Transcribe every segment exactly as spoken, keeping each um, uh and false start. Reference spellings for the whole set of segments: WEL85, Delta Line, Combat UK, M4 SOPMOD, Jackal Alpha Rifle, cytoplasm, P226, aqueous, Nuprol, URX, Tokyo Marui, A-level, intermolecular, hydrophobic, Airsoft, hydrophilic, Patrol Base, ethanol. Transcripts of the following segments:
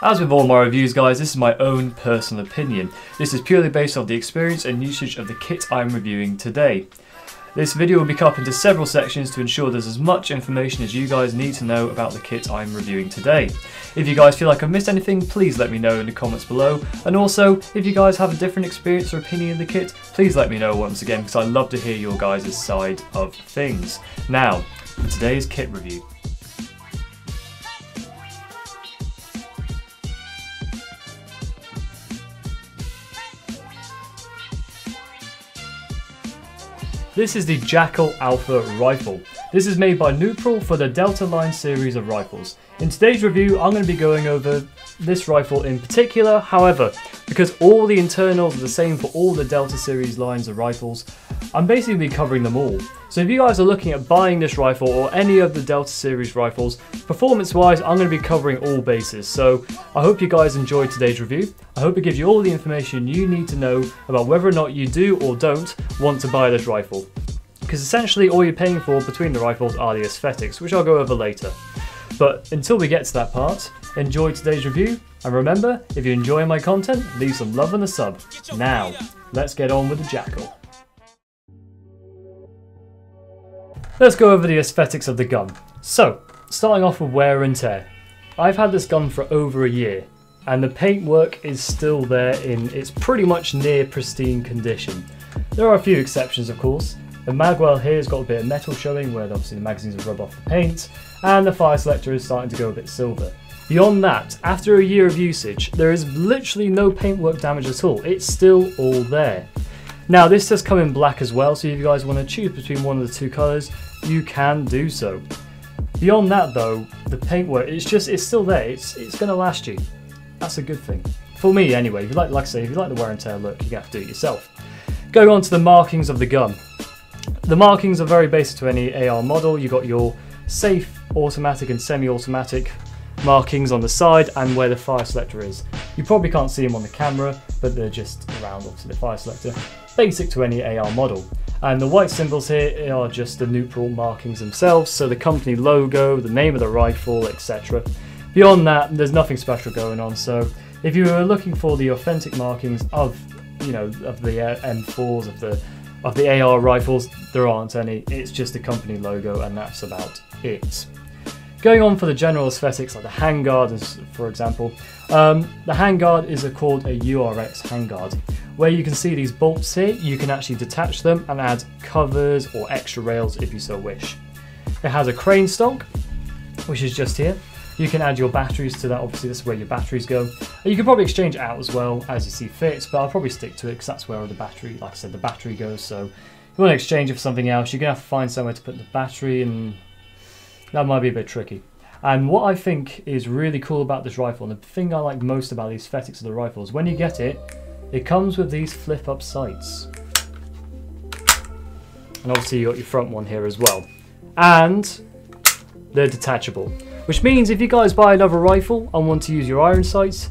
As with all my reviews, guys, this is my own personal opinion. This is purely based on the experience and usage of the kit I'm reviewing today. This video will be cut into several sections to ensure there's as much information as you guys need to know about the kit I'm reviewing today. If you guys feel like I've missed anything, please let me know in the comments below. And also, if you guys have a different experience or opinion of the kit, please let me know once again, because I'd love to hear your guys' side of things. Now, for today's kit review. This is the Jackal Alpha Rifle. This is made by Nuprol for the Delta Line series of rifles. In today's review, I'm going to be going over this rifle in particular. However, because all the internals are the same for all the Delta series lines of rifles, I'm basically covering them all. So if you guys are looking at buying this rifle or any of the Delta series rifles, performance-wise, I'm going to be covering all bases. So I hope you guys enjoyed today's review. I hope it gives you all the information you need to know about whether or not you do or don't want to buy this rifle. Because essentially all you're paying for between the rifles are the aesthetics, which I'll go over later. But until we get to that part, enjoy today's review. And remember, if you enjoy my content, leave some love and a sub. Now, let's get on with the Jackal. Let's go over the aesthetics of the gun. So, starting off with wear and tear. I've had this gun for over a year, and the paintwork is still there in its pretty much near pristine condition. There are a few exceptions, of course. The magwell here has got a bit of metal showing, where obviously the magazines have rubbed off the paint, and the fire selector is starting to go a bit silver. Beyond that, after a year of usage, there is literally no paintwork damage at all. It's still all there. Now, this does come in black as well, so if you guys want to choose between one of the two colours, you can do so. Beyond that though, the paintwork, it's just, it's still there, it's it's going to last you. That's a good thing. For me anyway, if you like, like I say, if you like the wear and tear look, you have to do it yourself. Going on to the markings of the gun. The markings are very basic to any A R model. You've got your safe, automatic and semi-automatic markings on the side and where the fire selector is. You probably can't see them on the camera, but they're just around obviously the fire selector. Basic to any A R model. And the white symbols here are just the Nuprol markings themselves, so the company logo, the name of the rifle, et cetera. Beyond that, there's nothing special going on, so if you were looking for the authentic markings of, you know, of the M fours, of the of the A R rifles, there aren't any. It's just the company logo and that's about it. Going on for the general aesthetics, like the handguard, for example, um, the handguard is a, called a U R X handguard, where you can see these bolts here. You can actually detach them and add covers or extra rails if you so wish. It has a crane stock, which is just here. You can add your batteries to that, obviously this is where your batteries go. You can probably exchange it out as well as you see fit, but I'll probably stick to it because that's where the battery, like I said, the battery goes. So if you want to exchange it for something else, you're going to have to find somewhere to put the battery, and that might be a bit tricky. And what I think is really cool about this rifle, and the thing I like most about the aesthetics of the rifles, when you get it, it comes with these flip-up sights. And obviously you got your front one here as well. And they're detachable, which means if you guys buy another rifle and want to use your iron sights,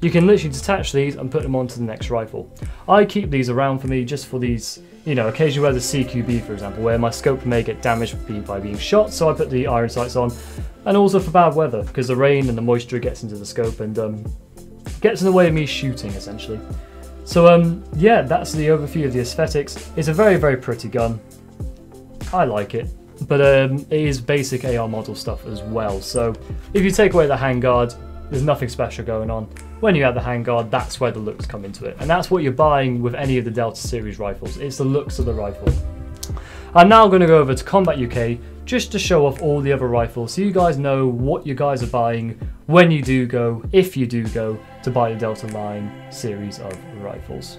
you can literally detach these and put them onto the next rifle. I keep these around for me just for these, you know, occasionally where the C Q B, for example, where my scope may get damaged by being shot, so I put the iron sights on, and also for bad weather, because the rain and the moisture gets into the scope and um, gets in the way of me shooting, essentially. So um, yeah, that's the overview of the aesthetics. It's a very, very pretty gun. I like it. But um, it is basic A R model stuff as well, so if you take away the handguard, there's nothing special going on. When you add the handguard, that's where the looks come into it. And that's what you're buying with any of the Delta series rifles. It's the looks of the rifle. I'm now going to go over to Combat U K just to show off all the other rifles so you guys know what you guys are buying when you do go, if you do go, to buy the Delta Line series of rifles.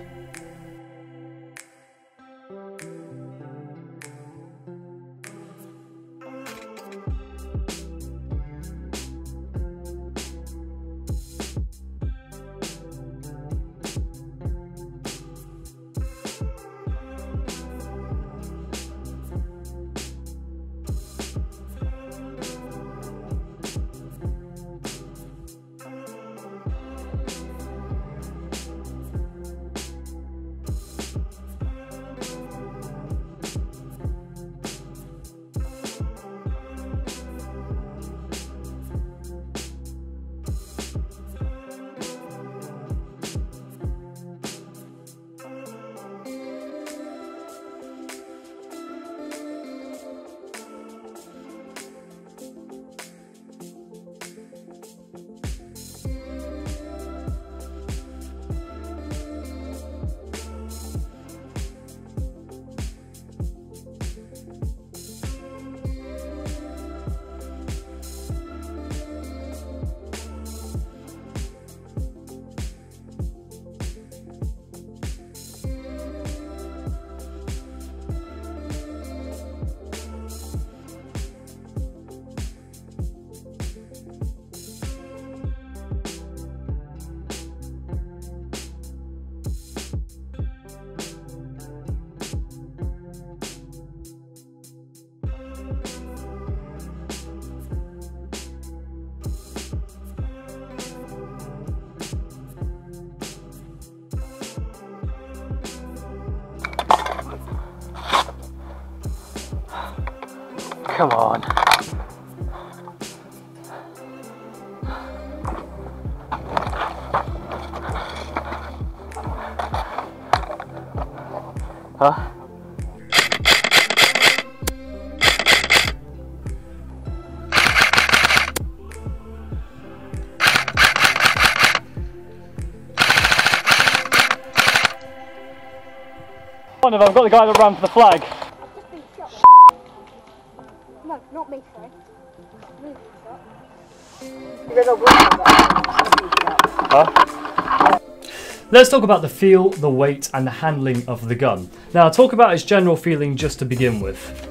Come on. Huh? I've got the guy that ran for the flag. No, not me, sorry. Huh? Let's talk about the feel, the weight, and the handling of the gun. Now, I'll talk about its general feeling just to begin with.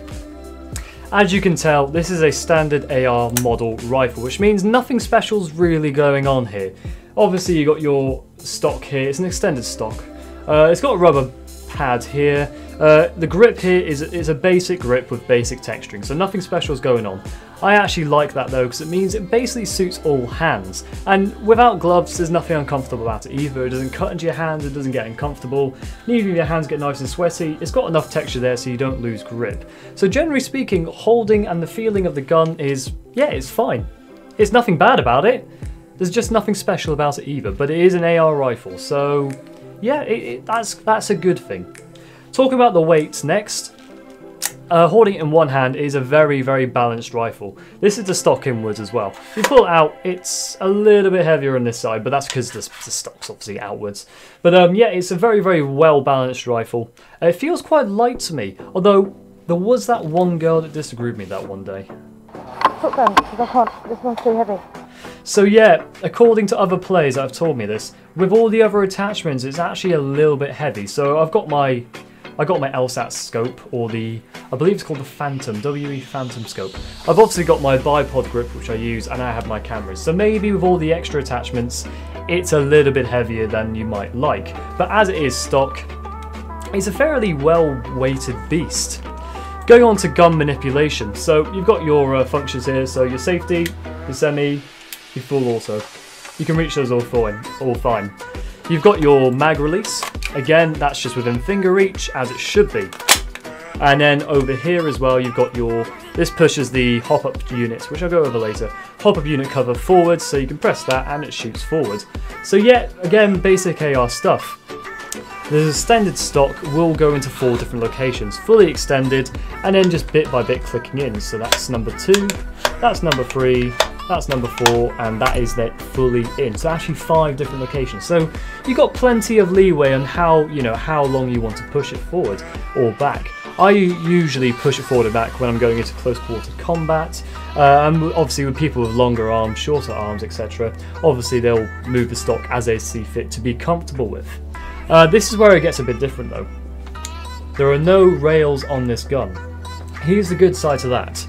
As you can tell, this is a standard A R model rifle, which means nothing special's really going on here. Obviously, you got your stock here. It's an extended stock. Uh, it's got a rubber pad here. Uh, the grip here is, is a basic grip with basic texturing, so nothing special is going on. I actually like that though, because it means it basically suits all hands, and without gloves there's nothing uncomfortable about it either. It doesn't cut into your hands, it doesn't get uncomfortable, and even if your hands get nice and sweaty, it's got enough texture there so you don't lose grip. So generally speaking, holding and the feeling of the gun is, yeah, it's fine. It's nothing bad about it, there's just nothing special about it either, but it is an A R rifle, so yeah, it, it, that's that's a good thing. Talking about the weights next, uh, holding it in one hand is a very, very balanced rifle. This is the stock inwards as well. If you pull it out, it's a little bit heavier on this side, but that's because the, the stock's obviously outwards. But um, yeah, it's a very, very well balanced rifle. Uh, it feels quite light to me, although there was that one girl that disagreed with me that one day. Put them, because I can't, this one's too heavy. So yeah, according to other players that have told me this, with all the other attachments it's actually a little bit heavy. So I've got my I got my L SAT scope, or the, I believe it's called the Phantom, W E Phantom scope. I've obviously got my bipod grip which I use, and I have my cameras. So maybe with all the extra attachments it's a little bit heavier than you might like. But as it is stock, it's a fairly well weighted beast. Going on to gun manipulation, so you've got your uh, functions here, so your safety, your semi, your full also. You can reach those all fine, all fine. You've got your mag release. Again, that's just within finger reach, as it should be. And then over here as well, you've got your, this pushes the hop-up units, which I'll go over later. Hop-up unit cover forward, so you can press that and it shoots forward. So yeah, again, basic A R stuff. The extended stock will go into four different locations, fully extended, and then just bit by bit clicking in. So that's number two, that's number three, that's number four, and that is then fully in. So actually five different locations. So you've got plenty of leeway on how, you know, how long you want to push it forward or back. I usually push it forward and back when I'm going into close quarter combat. Um, obviously with people with longer arms, shorter arms, et cetera, obviously they'll move the stock as they see fit to be comfortable with. Uh, this is where it gets a bit different though. There are no rails on this gun. Here's the good side to that.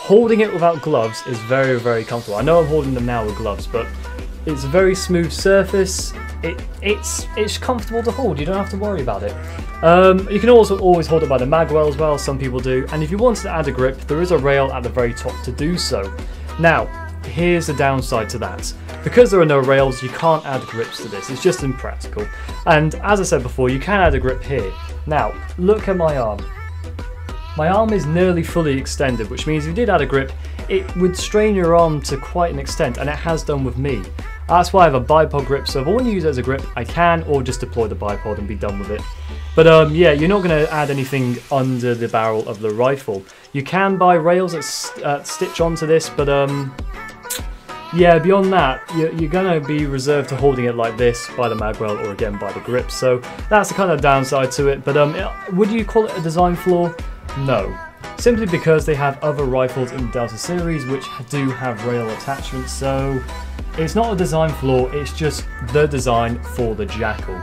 Holding it without gloves is very, very comfortable. I know I'm holding them now with gloves, but it's a very smooth surface. It, it's, it's comfortable to hold. You don't have to worry about it. Um, you can also always hold it by the magwell as well. Some people do. And if you wanted to add a grip, there is a rail at the very top to do so. Now, here's the downside to that. Because there are no rails, you can't add grips to this. It's just impractical. And as I said before, you can add a grip here. Now, look at my arm. My arm is nearly fully extended, which means if you did add a grip, it would strain your arm to quite an extent, and it has done with me. That's why I have a bipod grip, so if I want to use it as a grip, I can, or just deploy the bipod and be done with it. But um, yeah, you're not going to add anything under the barrel of the rifle. You can buy rails that uh, stitch onto this, but um, yeah, beyond that, you're, you're going to be reserved to holding it like this by the magwell, or again by the grip, so that's the kind of downside to it. But um, it, would you call it a design flaw? No, simply because they have other rifles in the Delta series which do have rail attachments, so it's not a design flaw, it's just the design for the Jackal.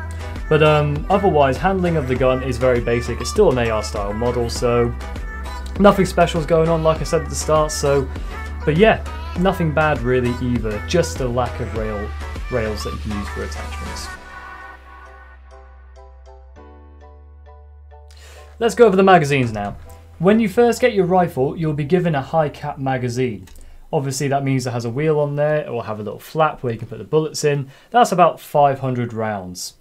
But um, otherwise, handling of the gun is very basic. It's still an A R style model, so nothing special is going on, like I said at the start. So, but yeah, nothing bad really either, just the lack of rail rails that you can use for attachments. Let's go over the magazines now. When you first get your rifle, you'll be given a high cap magazine. Obviously that means it has a wheel on there, it will have a little flap where you can put the bullets in. That's about five hundred rounds.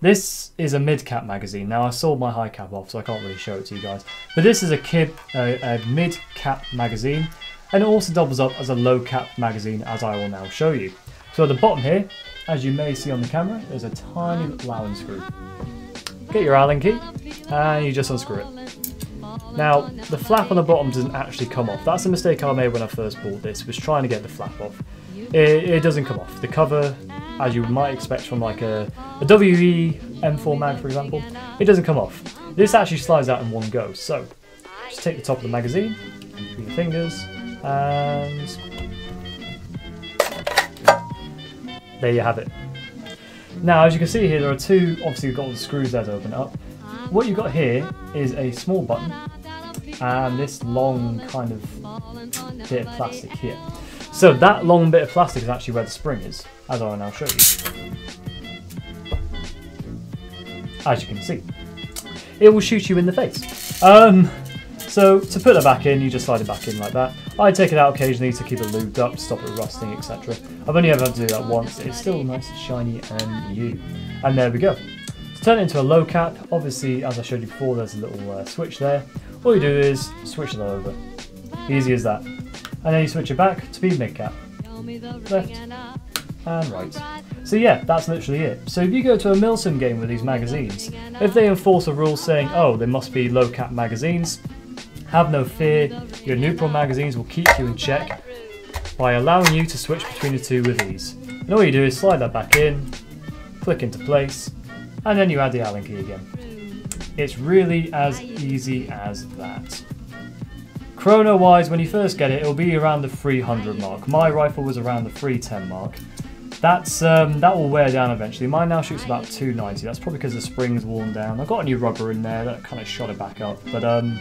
This is a mid-cap magazine. Now, I sold my high cap off, so I can't really show it to you guys. But this is a, kid, uh, a mid-cap magazine, and it also doubles up as a low-cap magazine, as I will now show you. So at the bottom here, as you may see on the camera, there's a tiny little Allen screw. Get your Allen key, and you just unscrew it. Now, the flap on the bottom doesn't actually come off. That's a mistake I made when I first bought this, was trying to get the flap off. It, it doesn't come off. The cover, as you might expect from like a, a W E M four mag, for example, it doesn't come off. This actually slides out in one go. So, just take the top of the magazine, between your fingers, and there you have it. Now, as you can see here, there are two, obviously we've got all the screws there to open up. What you've got here is a small button and this long kind of bit of plastic here. So that long bit of plastic is actually where the spring is, as I will now show you. As you can see, it will shoot you in the face. Um, so to put that back in, you just slide it back in like that. I take it out occasionally to keep it lubed up, stop it rusting, et cetera. I've only ever had to do that once. It's still nice and shiny and new. And there we go. Turn it into a low cap. Obviously, as I showed you before, there's a little uh, switch there. All you do is switch it over. Easy as that. And then you switch it back to be mid cap. Left and right. So yeah, that's literally it. So if you go to a milsim game with these magazines, if they enforce a rule saying, oh, they must be low cap magazines, have no fear, your Nuprol magazines will keep you in check by allowing you to switch between the two with ease. And all you do is slide that back in, click into place, and then you add the Allen key again. It's really as easy as that. Chrono wise, when you first get it, it'll be around the three hundred mark. My rifle was around the three ten mark. That's um, that will wear down eventually. Mine now shoots about two ninety. That's probably because the spring's worn down. I've got a new rubber in there that kind of shot it back up. But um,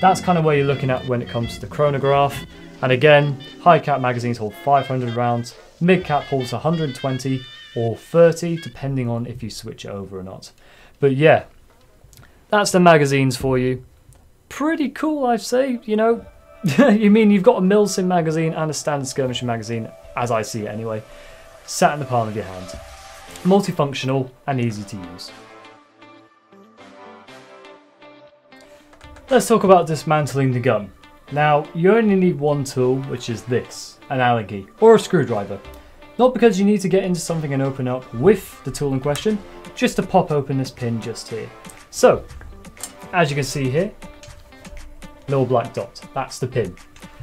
that's kind of where you're looking at when it comes to the chronograph. And again, high cap magazines hold five hundred rounds, mid cap holds one hundred twenty. Or thirty, depending on if you switch it over or not. But yeah, that's the magazines for you. Pretty cool, I'd say, you know. You mean you've got a milsim magazine and a standard skirmisher magazine, as I see it anyway, sat in the palm of your hand. Multifunctional and easy to use. Let's talk about dismantling the gun. Now, you only need one tool, which is this, an Allen key, or a screwdriver. Not because you need to get into something and open up with the tool in question, just to pop open this pin just here. So, as you can see here, little black dot, that's the pin.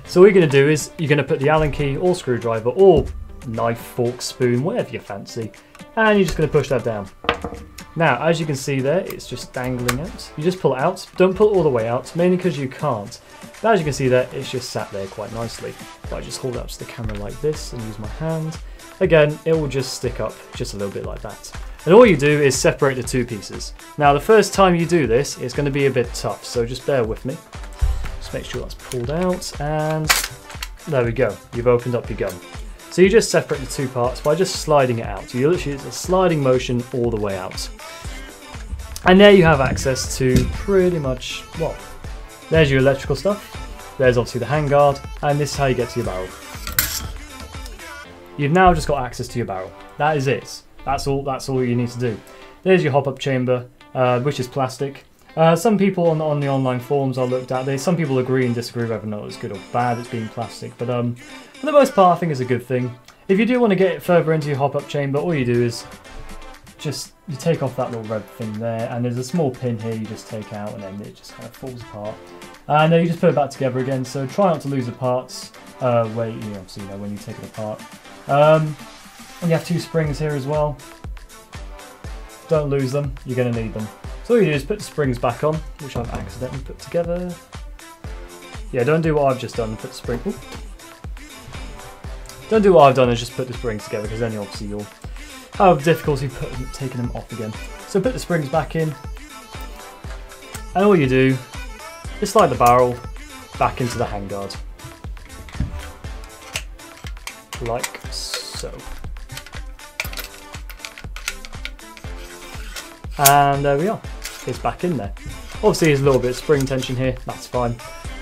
So what you're gonna do is, you're gonna put the Allen key or screwdriver or knife, fork, spoon, whatever you fancy, and you're just gonna push that down. Now, as you can see there, it's just dangling out. You just pull it out, don't pull it all the way out, mainly because you can't. But as you can see there, it's just sat there quite nicely. If I just hold it up to the camera like this and use my hand, again, it will just stick up just a little bit like that. And all you do is separate the two pieces. Now, the first time you do this, it's going to be a bit tough, so just bear with me. Just make sure that's pulled out, and there we go. You've opened up your gun. So you just separate the two parts by just sliding it out. You literally, it's a sliding motion all the way out. And there you have access to pretty much, well, there's your electrical stuff. There's obviously the handguard, and this is how you get to your barrel. You've now just got access to your barrel. That is it. That's all. That's all you need to do. There's your hop-up chamber, uh, which is plastic. Uh, some people on, on the online forums I looked at, they, some people agree and disagree whether or not it's good or bad it's being plastic. But um, for the most part, I think it's a good thing. If you do want to get it further into your hop-up chamber, all you do is just you take off that little red thing there, and there's a small pin here you just take out, and then it just kind of falls apart. And then you just put it back together again. So try not to lose the parts. Uh, where you know, so you know when you take it apart. Um, and you have two springs here as well. Don't lose them, you're going to need them. So all you do is put the springs back on, which I've accidentally put together. Yeah, don't do what I've just done and put the spring... Ooh. Don't do what I've done and just put the springs together, because then obviously you'll have difficulty putting, taking them off again. So put the springs back in, and all you do is slide the barrel back into the handguard. Like so. And there we are, it's back in there. Obviously there's a little bit of spring tension here, that's fine.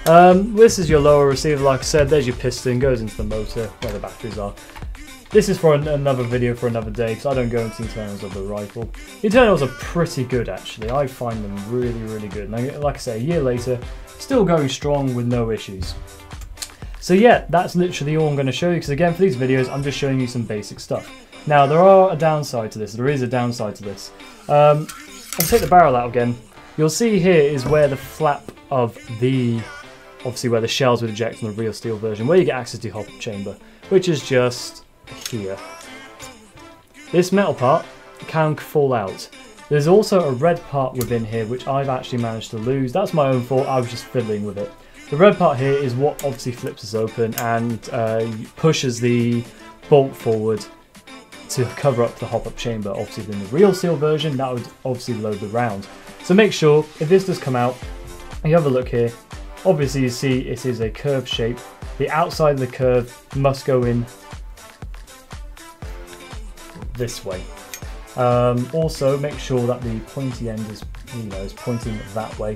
Um, this is your lower receiver, like I said, there's your piston, goes into the motor where the batteries are. This is for an, another video for another day, because I don't go into internals of the rifle. Internals are pretty good, actually. I find them really, really good. And I, like I say, a year later, still going strong with no issues. So yeah, that's literally all I'm going to show you, because again, for these videos, I'm just showing you some basic stuff. Now, there are a downside to this. There is a downside to this. Um, I'll take the barrel out again. You'll see here is where the flap of the, obviously where the shells would eject from the real steel version, where you get access to your hopper chamber, which is just here. This metal part can fall out. There's also a red part within here, which I've actually managed to lose. That's my own fault, I was just fiddling with it. The red part here is what obviously flips this open and uh, pushes the bolt forward to cover up the hop-up chamber. Obviously in the real steel version, that would obviously load the round. So make sure, if this does come out, you have a look here. Obviously you see it is a curved shape. The outside of the curve must go in this way. Um, also make sure that the pointy end is, you know, is pointing that way.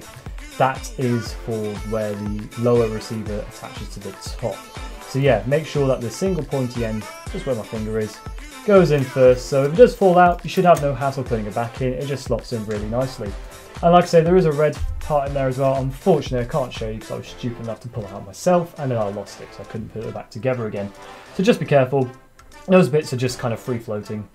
That is for where the lower receiver attaches to the top. So yeah, make sure that the single pointy end, just where my finger is, goes in first. So if it does fall out, you should have no hassle putting it back in. It just slots in really nicely. And like I say, there is a red part in there as well. Unfortunately, I can't show you because I was stupid enough to pull it out myself, and then I lost it, so I couldn't put it back together again. So just be careful. Those bits are just kind of free floating.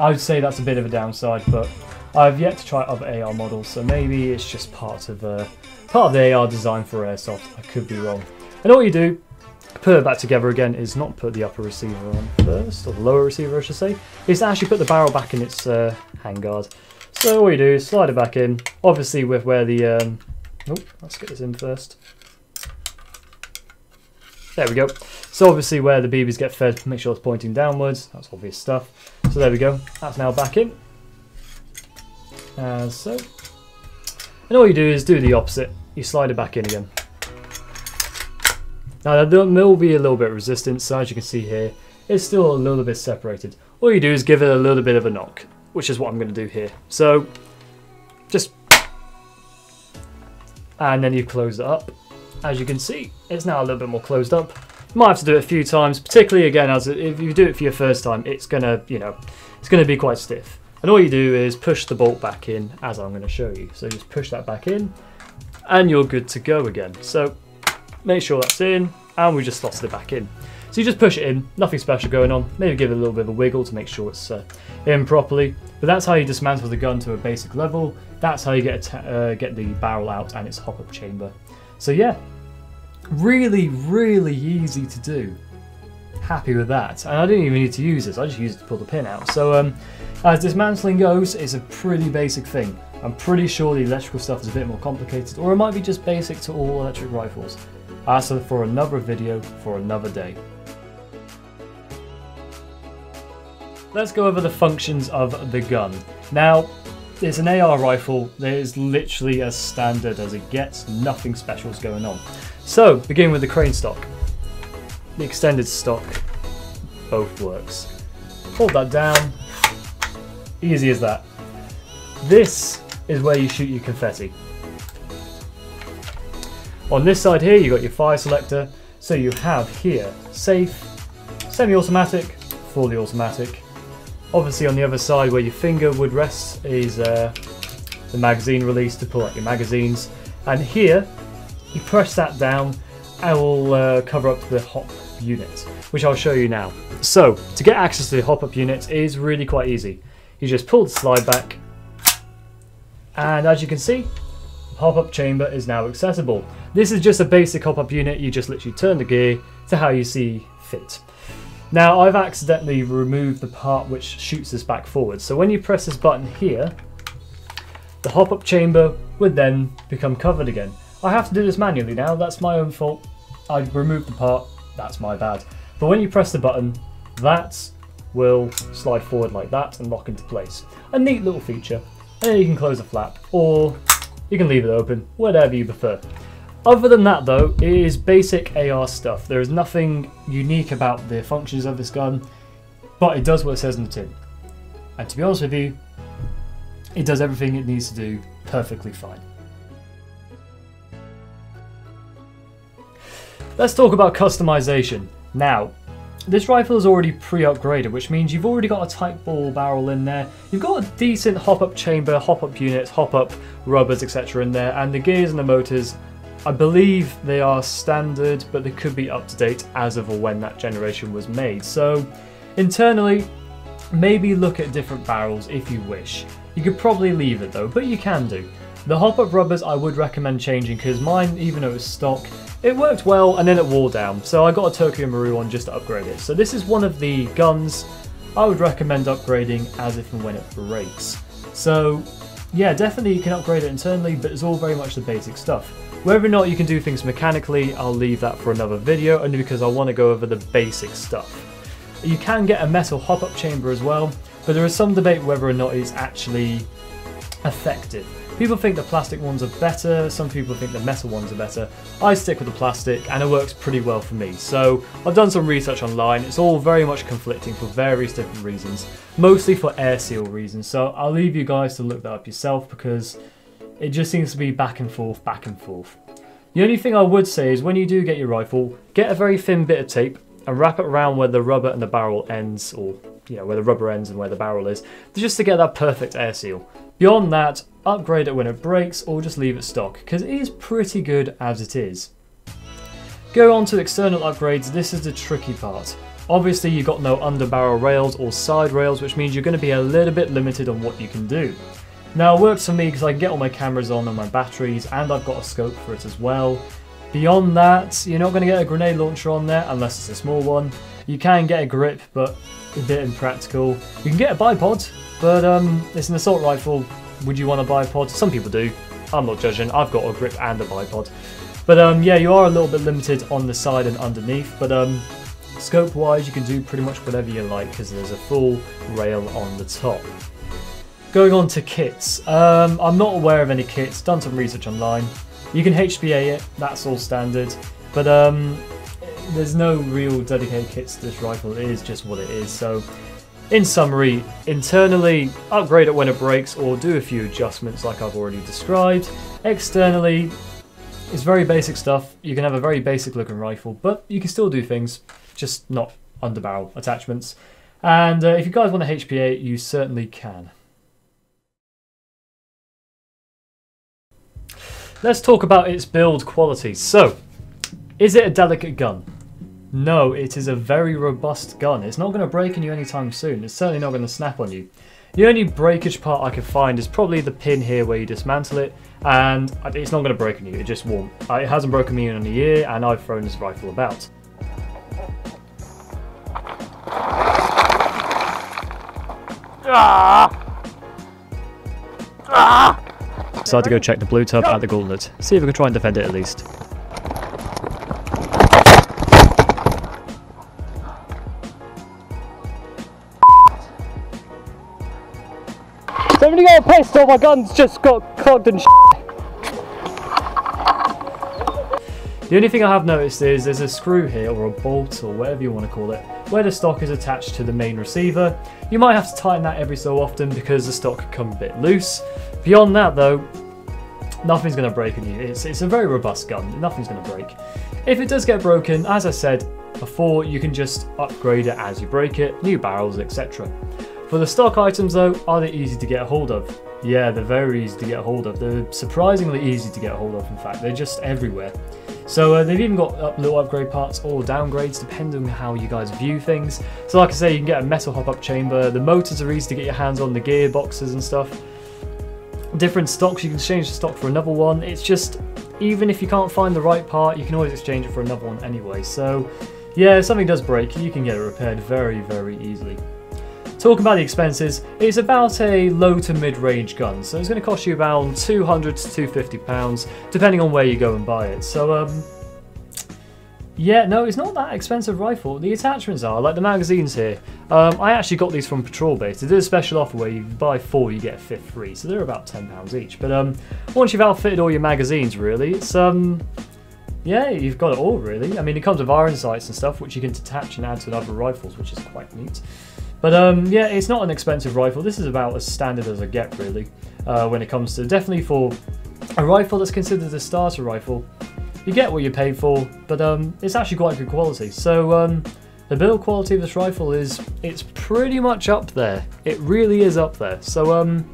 I would say that's a bit of a downside, but I've yet to try other A R models, so maybe it's just part of uh, part of the A R design for airsoft. I could be wrong. And all you do, put it back together again, is not put the upper receiver on first, or the lower receiver I should say, is to actually put the barrel back in its uh, handguard. So all you do is slide it back in, obviously with where the, um, oh, let's get this in first. There we go. So obviously where the B Bs get fed, make sure it's pointing downwards, that's obvious stuff. So there we go, that's now back in, as so. And all you do is do the opposite, you slide it back in again. Now there will be a little bit of resistance, so as you can see here, it's still a little bit separated. All you do is give it a little bit of a knock, which is what I'm going to do here. So, just, and then you close it up. As you can see, it's now a little bit more closed up. You might have to do it a few times, particularly again, as if you do it for your first time, it's going to, you know, it's going to be quite stiff. And all you do is push the bolt back in, as I'm going to show you. So just push that back in, and you're good to go again. So, make sure that's in, and we just slotted it back in. So you just push it in, nothing special going on, maybe give it a little bit of a wiggle to make sure it's uh, in properly. But that's how you dismantle the gun to a basic level, that's how you get, uh, get the barrel out and its hop-up chamber. So yeah, really, really easy to do. Happy with that, and I didn't even need to use this, I just used it to pull the pin out. So um, as dismantling goes, it's a pretty basic thing. I'm pretty sure the electrical stuff is a bit more complicated, or it might be just basic to all electric rifles. That's for another video for another day. Let's go over the functions of the gun. Now, it's an A R rifle that is literally as standard as it gets, nothing special's going on. So, beginning with the crane stock. The extended stock, both works. Hold that down, easy as that. This is where you shoot your confetti. On this side here, you've got your fire selector, so you have here safe, semi-automatic, fully automatic. Obviously on the other side where your finger would rest is uh, the magazine release to pull out your magazines. And here, you press that down and it will uh, cover up the hop unit, which I'll show you now. So, to get access to the hop-up unit is really quite easy. You just pull the slide back, and as you can see, the hop-up chamber is now accessible. This is just a basic hop-up unit, you just literally turn the gear to how you see fit. Now I've accidentally removed the part which shoots this back forward, so when you press this button here, the hop-up chamber would then become covered again. I have to do this manually now, that's my own fault. I removed the part, that's my bad. But when you press the button, that will slide forward like that and lock into place. A neat little feature, and then you can close the flap, or you can leave it open, whatever you prefer. Other than that though, it is basic A R stuff. There is nothing unique about the functions of this gun, but it does what it says on the tin. And to be honest with you, it does everything it needs to do perfectly fine. Let's talk about customization. Now, This rifle is already pre-upgraded, which means you've already got a tight ball barrel in there, you've got a decent hop-up chamber, hop-up units, hop-up rubbers, et cetera in there, and the gears and the motors, I believe they are standard, but they could be up to date as of or when that generation was made. So internally, maybe look at different barrels if you wish. You could probably leave it though, but you can do. The hop-up rubbers I would recommend changing, because mine, even though it's stock, it worked well, and then it wore down, so I got a Tokyo Marui one just to upgrade it. So this is one of the guns I would recommend upgrading as if and when it breaks. So yeah, definitely you can upgrade it internally, but it's all very much the basic stuff. Whether or not you can do things mechanically, I'll leave that for another video, only because I want to go over the basic stuff. You can get a metal hop-up chamber as well, but there is some debate whether or not it's actually effective. People think the plastic ones are better, some people think the metal ones are better. I stick with the plastic and it works pretty well for me. So I've done some research online, it's all very much conflicting for various different reasons, mostly for air seal reasons. So I'll leave you guys to look that up yourself, because it just seems to be back and forth, back and forth. The only thing I would say is when you do get your rifle, get a very thin bit of tape and wrap it around where the rubber and the barrel ends, or you know, where the rubber ends and where the barrel is, just to get that perfect air seal. Beyond that, upgrade it when it breaks or just leave it stock, because it is pretty good as it is. Go on to external upgrades, this is the tricky part. Obviously you've got no underbarrel rails or side rails, which means you're going to be a little bit limited on what you can do. Now it works for me because I can get all my cameras on and my batteries, and I've got a scope for it as well. Beyond that, you're not going to get a grenade launcher on there unless it's a small one. You can get a grip, but a bit impractical. You can get a bipod, but um, it's an assault rifle. Would you want a bipod? Some people do. I'm not judging. I've got a grip and a bipod. But um, yeah, you are a little bit limited on the side and underneath. But um, scope-wise, you can do pretty much whatever you like, because there's a full rail on the top. Going on to kits. Um, I'm not aware of any kits. Done some research online. You can H B A it. That's all standard. But um, there's no real dedicated kits to this rifle. It is just what it is. So, in summary, internally, upgrade it when it breaks or do a few adjustments like I've already described. Externally, it's very basic stuff. You can have a very basic looking rifle, but you can still do things, just not underbarrel attachments. And uh, if you guys want to H P A, you certainly can. Let's talk about its build quality. So, is it a delicate gun? No, it is a very robust gun. It's not going to break on you anytime soon. It's certainly not going to snap on you. The only breakage part I could find is probably the pin here where you dismantle it, and it's not going to break on you, it just won't. It hasn't broken me in a year, and I've thrown this rifle about. So I had to go check the blue tub at the gauntlet, see if we can try and defend it at least. Somebody got pissed off, my gun's just got clogged and shit. The only thing I have noticed is there's a screw here, or a bolt, or whatever you want to call it, where the stock is attached to the main receiver. You might have to tighten that every so often because the stock can come a bit loose. Beyond that though, nothing's going to break on you. It's, it's a very robust gun, nothing's going to break. If it does get broken, as I said before, you can just upgrade it as you break it, new barrels, et cetera. For the stock items though, are they easy to get a hold of? Yeah, they're very easy to get a hold of. They're surprisingly easy to get a hold of, in fact. They're just everywhere. So uh, they've even got up little upgrade parts or downgrades, depending on how you guys view things. So like I say, you can get a metal hop-up chamber. The motors are easy to get your hands on, the gearboxes and stuff. Different stocks, you can exchange the stock for another one. It's just, even if you can't find the right part, you can always exchange it for another one anyway. So yeah, if something does break, you can get it repaired very, very easily. Talking about the expenses, it's about a low to mid-range gun, so it's going to cost you about two hundred to two hundred fifty pounds, depending on where you go and buy it. So, um, yeah, no, it's not that expensive rifle. The attachments are, like the magazines here, um, I actually got these from Patrol Base. They did a special offer where you buy four, you get a fifth free, so they're about ten pounds each. But um, once you've outfitted all your magazines, really, it's, um, yeah, you've got it all, really. I mean, it comes with iron sights and stuff, which you can detach and add to other rifles, which is quite neat. But um, yeah, it's not an expensive rifle. This is about as standard as I get, really, uh, when it comes to, definitely for a rifle that's considered a starter rifle, you get what you pay for, but um, it's actually quite good quality. So um, The build quality of this rifle is, it's pretty much up there. It really is up there. So um,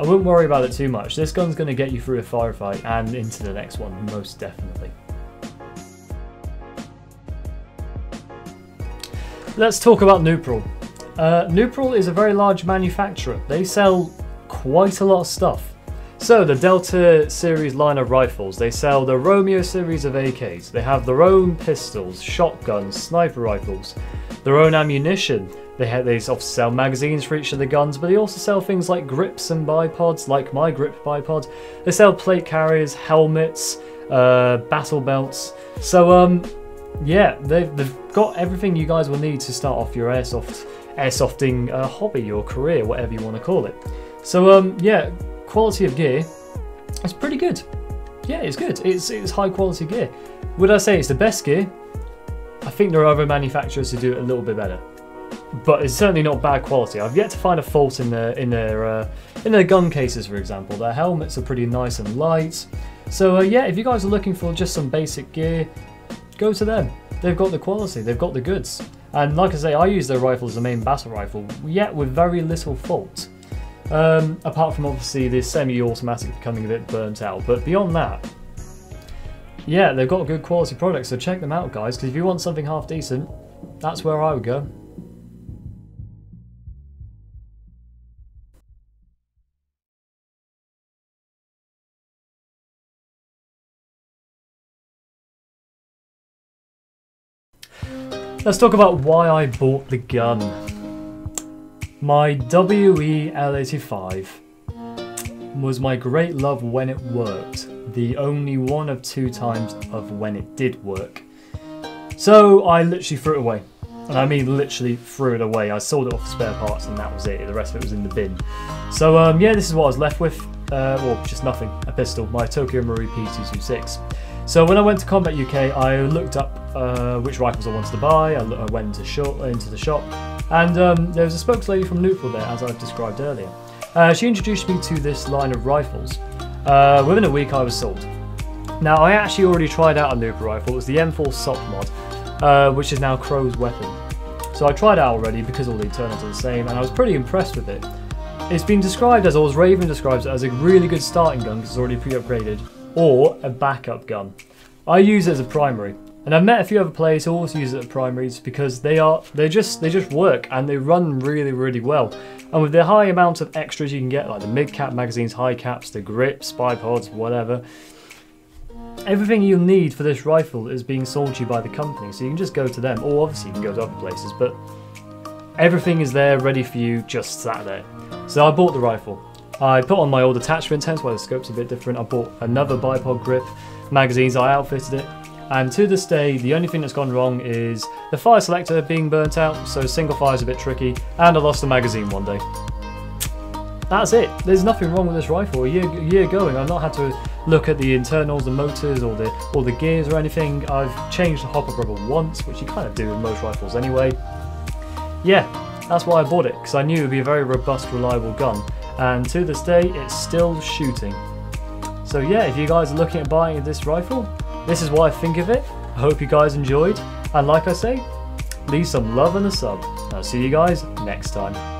I wouldn't worry about it too much. This gun's gonna get you through a firefight and into the next one, most definitely. Let's talk about Nuprol. Uh, Nuprol is a very large manufacturer. They sell quite a lot of stuff. So the Delta series line of rifles, they sell the Romeo series of A Ks, they have their own pistols, shotguns, sniper rifles, their own ammunition, they have, they obviously sell magazines for each of the guns, but they also sell things like grips and bipods, like my grip bipod, they sell plate carriers, helmets, uh, battle belts, so um, yeah, they've, they've got everything you guys will need to start off your airsoft, airsofting uh, hobby or career, whatever you want to call it. So um, yeah. Quality of gear is pretty good. Yeah, it's good. It's, it's high quality gear. Would I say it's the best gear? I think there are other manufacturers who do it a little bit better, but it's certainly not bad quality. I've yet to find a fault in their in their uh, in their gun cases, for example. Their helmets are pretty nice and light. So uh, yeah, if you guys are looking for just some basic gear, go to them. They've got the quality. They've got the goods. And like I say, I use their rifle as the main battle rifle, yet with very little fault. Um, apart from obviously the semi-automatic becoming a bit burnt out, but beyond that, yeah, they've got good quality products, so check them out, guys, because if you want something half decent, that's where I would go. Let's talk about why I bought the gun. My W E L eighty-five was my great love when it worked, the only one of two times of when it did work. So I literally threw it away, and I mean literally threw it away. I sold it off for spare parts and that was it, the rest of it was in the bin. So um, yeah, this is what I was left with, uh, well just nothing, a pistol, my Tokyo Marui P two twenty-six. So when I went to Combat U K, I looked up uh, which rifles I wanted to buy, I, I went into, shop, into the shop, and um, there was a spokeslady from Nuprol there, as I've described earlier. Uh, she introduced me to this line of rifles. Uh, within a week I was sold. Now I actually already tried out a Nuprol rifle, it was the M four SOPMOD, uh, which is now Crow's weapon. So I tried out already because all the alternatives are the same, and I was pretty impressed with it. It's been described as, or as Raven describes it, as a really good starting gun because it's already pre-upgraded, or a backup gun. I use it as a primary. And I've met a few other players who also use it as primaries because they are they just they just work and they run really really well. And with the high amount of extras you can get, like the mid cap magazines, high caps, the grips, bipods, whatever, everything you'll need for this rifle is being sold to you by the company. So you can just go to them, or obviously you can go to other places, but everything is there ready for you, just sat there. So I bought the rifle. I put on my old attachments, hence why the scope's a bit different. I bought another bipod grip, magazines, I outfitted it. And to this day, the only thing that's gone wrong is the fire selector being burnt out, so single fire's a bit tricky, and I lost the magazine one day. That's it. There's nothing wrong with this rifle. A year, a year going, I've not had to look at the internals, the motors, or the, or the gears or anything. I've changed the hopper rubber once, which you kind of do with most rifles anyway. Yeah, that's why I bought it, because I knew it would be a very robust, reliable gun. And to this day, it's still shooting. So yeah, if you guys are looking at buying this rifle, this is what I think of it. I hope you guys enjoyed, and like I say, leave some love and a sub. I'll see you guys next time.